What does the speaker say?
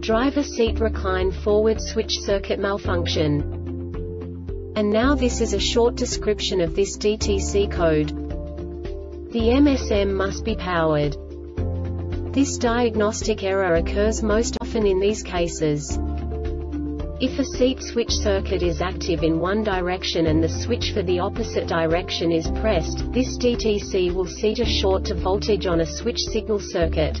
driver seat recline forward switch circuit malfunction. And now this is a short description of this DTC code. The MSM must be powered. This diagnostic error occurs most often in these cases. If a seat switch circuit is active in one direction and the switch for the opposite direction is pressed, this DTC will set a short to voltage on a switch signal circuit.